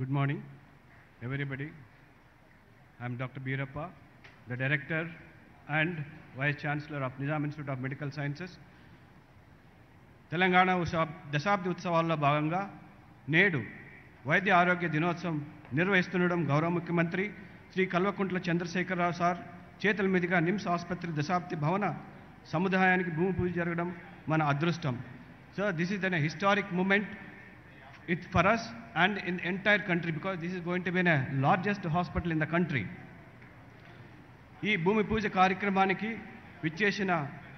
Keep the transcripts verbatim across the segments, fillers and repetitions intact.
Good morning, everybody. I'm Doctor Beerappa, the Director and Vice-Chancellor of Nizam Institute of Medical Sciences. Telangana దశాబ్ది ఉత్సవాల్లో భాగంగా నేడు వైద్య ఆరోగ్య దినోత్సవం నిర్వహిస్తుండడం గౌరవ ముఖ్యమంత్రి శ్రీ కల్వకుంట్ల చంద్రశేఖరరావు సార్ చేతుల మీదుగా నిమ్స్ ఆసుపత్రి దశాబ్ది భవన సముదాయానికి భూమి పూజ జరగడం మన అదృష్టం. So this is an historic moment it for us and in the entire country, because this is going to be the largest hospital in the country. ఈ భూమి పూజ కార్యక్రమానికి విచ్చేసిన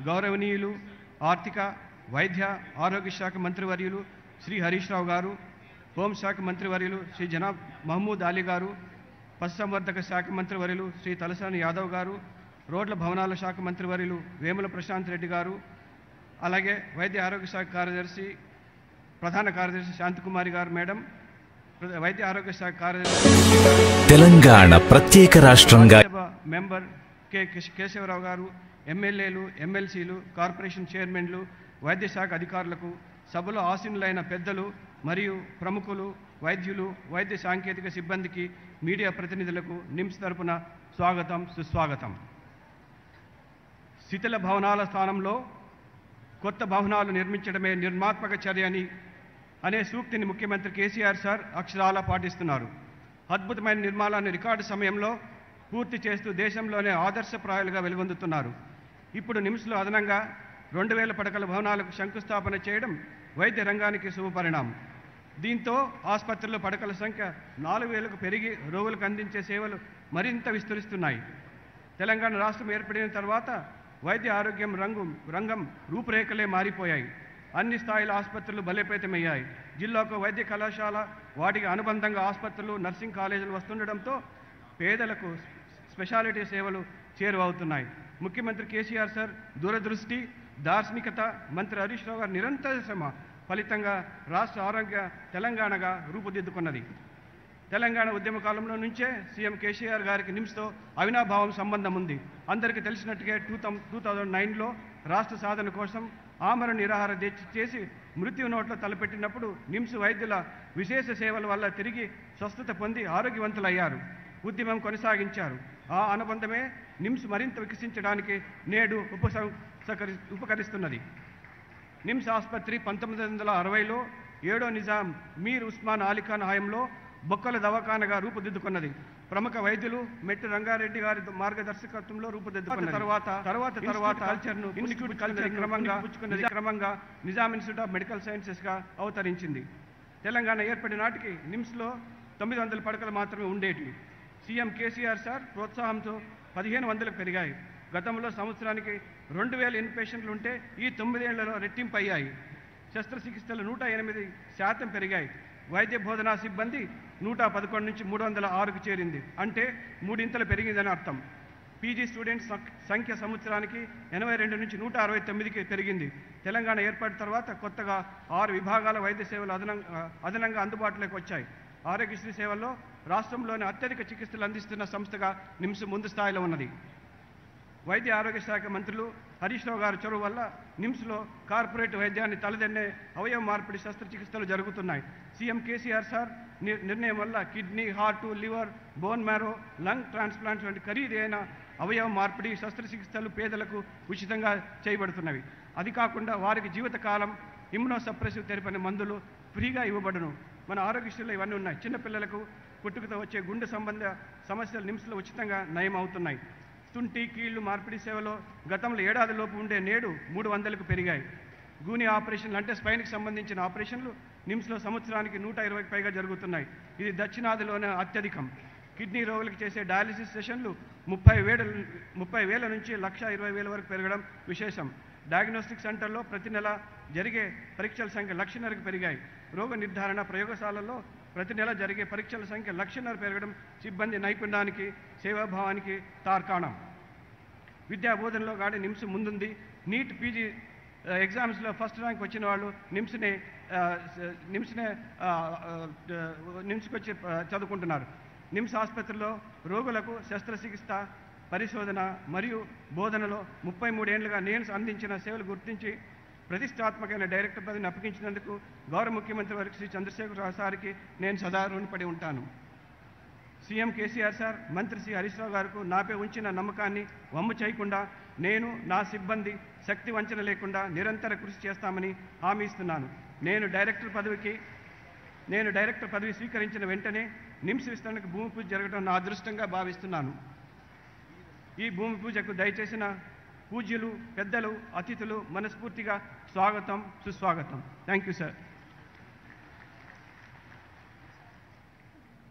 గౌరవనీయులు ఆర్థిక వైద్య ఆరోగ్య శాఖ మంత్రివర్యులు శ్రీ హరీష్ రావు గారు, హోం శాఖ మంత్రివర్యులు శ్రీ జనాబ్ మహమూద్ అలీ గారు, పశుసంవర్ధక శాఖ మంత్రివర్యులు శ్రీ తలసాని యాదవ్ గారు, రోడ్ల భవనాల శాఖ మంత్రివర్యులు వేముల ప్రశాంత్ రెడ్డి గారు, అలాగే వైద్య ఆరోగ్య శాఖ కార్యదర్శి ప్రధాన కార్యదర్శి శాంతకుమారి గారు మేడం, వైద్య ఆరోగ్య శాఖ కార్యదర్శి తెలంగాణ ప్రత్యేక రాష్ట్రంగా మెంబర్ కె కేశవరావు గారు, ఎమ్మెల్యేలు ఎమ్మెల్సీలు కార్పొరేషన్ చైర్మన్లు వైద్య శాఖ అధికారులకు సభలో ఆసీనులైన పెద్దలు మరియు ప్రముఖులు వైద్యులు వైద్య సాంకేతిక సిబ్బందికి మీడియా ప్రతినిధులకు నిమ్స్ తరపున స్వాగతం సుస్వాగతం. శిథిల భవనాల స్థానంలో కొత్త భవనాలు నిర్మించడమే నిర్మాత్మక చర్య అని అనే సూక్తిని ముఖ్యమంత్రి కేసీఆర్ సార్ అక్షరాలా పాటిస్తున్నారు. అద్భుతమైన నిర్మాణాన్ని రికార్డు సమయంలో పూర్తి చేస్తూ దేశంలోనే ఆదర్శప్రాయాలుగా వెలుగొందుతున్నారు. ఇప్పుడు నిమ్స్లో అదనంగా రెండు వేల పడకల భవనాలకు శంకుస్థాపన చేయడం వైద్య రంగానికి శుభపరిణామం. దీంతో ఆసుపత్రుల్లో పడకల సంఖ్య నాలుగు వేలకు పెరిగి రోగులకు అందించే సేవలు మరింత విస్తరిస్తున్నాయి. తెలంగాణ రాష్ట్రం ఏర్పడిన తర్వాత వైద్య ఆరోగ్యం రంగం రంగం రూపురేఖలే మారిపోయాయి. అన్ని స్థాయిల ఆసుపత్రులు బలోపేతమయ్యాయి. జిల్లాకు వైద్య కళాశాల, వాటికి అనుబంధంగా ఆసుపత్రులు, నర్సింగ్ కాలేజీలు వస్తుండడంతో పేదలకు స్పెషాలిటీ సేవలు చేరువవుతున్నాయి. ముఖ్యమంత్రి కేసీఆర్ సార్ దూరదృష్టి, దార్శనికత, మంత్రి హరీష్ రావు గారి నిరంతర శ్రమ ఫలితంగా రాష్ట్ర ఆరోగ్య తెలంగాణగా రూపుదిద్దుకున్నది. తెలంగాణ ఉద్యమ కాలంలో నుంచే సీఎం కేసీఆర్ గారికి నిమ్స్తో అవినాభావం సంబంధం ఉంది. అందరికీ తెలిసినట్టుగా టూ థౌ టూ థౌజండ్ నైన్లో రాష్ట్ర సాధన కోసం ఆమరణ నిరాహార దీక్ష చేసి మృత్యు నోట్లో తలపెట్టినప్పుడు నిమ్స్ వైద్యుల విశేష సేవల వల్ల తిరిగి స్వస్థత పొంది ఆరోగ్యవంతులయ్యారు, ఉద్యమం కొనసాగించారు. ఆ అనుబంధమే నిమ్స్ మరింత వికసించడానికి నేడు ఉపసం ఉపకరిస్తున్నది. నిమ్స్ ఆసుపత్రి పంతొమ్మిది వందల అరవైలో ఏడో నిజాం మీర్ ఉస్మాన్ అలీఖాన్ హయాంలో బొక్కల దవాఖానగా రూపుదిద్దుకున్నది. ప్రముఖ వైద్యులు మెట్టు రంగారెడ్డి గారి మార్గదర్శకత్వంలో రూపుదిద్దుకున్న తర్వాత తర్వాత తర్వాత కల్చర్ను ఇన్స్టిట్యూట్ కల్చర్ క్రమంగా పుచ్చుకున్నది క్రమంగా నిజాం ఇన్స్టిట్యూట్ ఆఫ్ మెడికల్ సైన్సెస్గా అవతరించింది. తెలంగాణ ఏర్పడి నాటికి నిమ్స్లో తొమ్మిది వందల పడకలు మాత్రమే ఉండేటివి. సీఎం కేసీఆర్ సార్ ప్రోత్సాహంతో పదిహేను వందలకు పెరిగాయి. గతంలో సంవత్సరానికి రెండు వేల ఇన్పేషెంట్లు ఉంటే ఈ తొమ్మిదేళ్లలో రెట్టింపు అయ్యాయి. శస్త్రచికిత్సలు నూట ఎనిమిది శాతం పెరిగాయి. వైద్య బోధనా సిబ్బంది నూట పదకొండు నుంచి మూడు వందల ఆరుకు చేరింది. అంటే మూడింతలు పెరిగిందని అర్థం. పీజీ స్టూడెంట్స్ సంఖ్య సంవత్సరానికి ఎనభై రెండు నుంచి నూట అరవై తొమ్మిదికి పెరిగింది. తెలంగాణ ఏర్పడిన తర్వాత కొత్తగా ఆరు విభాగాల వైద్య సేవలు అదనంగా అదనంగా అందుబాటులోకి వచ్చాయి. ఆరోగ్యశ్రీ సేవల్లో రాష్ట్రంలోని అత్యధిక చికిత్సలు అందిస్తున్న సంస్థగా నిమ్స్ ముందు స్థాయిలో ఉన్నది. వైద్య ఆరోగ్య శాఖ మంత్రులు హరీష్ రావు గారి చొరవ వల్ల నిమ్స్లో కార్పొరేట్ వైద్యాన్ని తలదన్నే అవయవ మార్పిడి శస్త్రచికిత్సలు జరుగుతున్నాయి. సీఎం కేసీఆర్ సార్ నిర్ణయం వల్ల kidney, heart, liver, bone marrow, lung transplant వంటి ఖరీదైన అవయవ మార్పిడి శస్త్రచికిత్సలు పేదలకు ఉచితంగా చేయబడుతున్నవి. అది కాకుండా వారికి జీవితకాలం ఇమ్యునోసప్రెసివ్ తెరపైన మందులు ఫ్రీగా ఇవ్వబడును. మన ఆరోగ్యశ్రీలో ఇవన్నీ ఉన్నాయి. చిన్నపిల్లలకు పుట్టుకతో వచ్చే గుండె సంబంధ సమస్యలు నిమ్స్లో ఉచితంగా నయం అవుతున్నాయి. తుంటి, కీళ్లు మార్పిడి సేవలో గతంలో ఏడాదిలోపు ఉండే నేడు మూడు వందలకు పెరిగాయి. గూని ఆపరేషన్లు అంటే స్పైన్కి సంబంధించిన ఆపరేషన్లు నిమ్స్లో సంవత్సరానికి నూట ఇరవైకి పైగా జరుగుతున్నాయి. ఇది దక్షిణాదిలోనే అత్యధికం. కిడ్నీ రోగులకు చేసే డయాలిసిస్ సెషన్లు ముప్పై వేల ముప్పై వేల నుంచి లక్ష ఇరవై వేల వరకు పెరగడం విశేషం. డయాగ్నోస్టిక్ సెంటర్లో ప్రతి నెల జరిగే పరీక్షల సంఖ్య లక్షన్నరకు పెరిగాయి. రోగ నిర్ధారణ ప్రయోగశాలల్లో ప్రతి నెల జరిగే పరీక్షల సంఖ్య లక్షన్నర పెరగడం సిబ్బంది నైపుణ్యానికి సేవాభావానికి తార్కాణం. విద్యా బోధనలో కానీ నిమ్స్ ముందుంది. నీట్, పీజీ ఎగ్జామ్స్లో ఫస్ట్ ర్యాంక్ వచ్చిన వాళ్ళు నిమ్స్నే నిమ్స్నే నిమ్స్కి వచ్చి చదువుకుంటున్నారు. నిమ్స్ ఆసుపత్రిలో రోగులకు శస్త్రచికిత్స, పరిశోధన మరియు బోధనలో ముప్పై మూడేళ్లుగా నిమ్స్ అందించిన సేవలు గుర్తించి ప్రతిష్టాత్మకమైన డైరెక్టర్ పదవిని అప్పగించినందుకు గౌరవ ముఖ్యమంత్రి వర్గ శ్రీ చంద్రశేఖర్ రావు సార్కి నేను సదా రుణపడి ఉంటాను. సీఎం కేసీఆర్ సార్, మంత్రి శ్రీ హరీష్ రావు గారికి నాపై ఉంచిన నమ్మకాన్ని వమ్ము చేయకుండా నేను, నా సిబ్బంది శక్తి వంచన లేకుండా నిరంతర కృషి చేస్తామని హామీ ఇస్తున్నాను. నేను డైరెక్టర్ పదవికి నేను డైరెక్టర్ పదవి స్వీకరించిన వెంటనే నిమ్స్ విస్తరణకు భూమి పూజ జరగడం నా అదృష్టంగా భావిస్తున్నాను. ఈ భూమి పూజకు దయచేసిన పూజ్యులు, పెద్దలు, అతిథులు మనస్ఫూర్తిగా స్వాగతం, సుస్వాగతం. Thank you sir.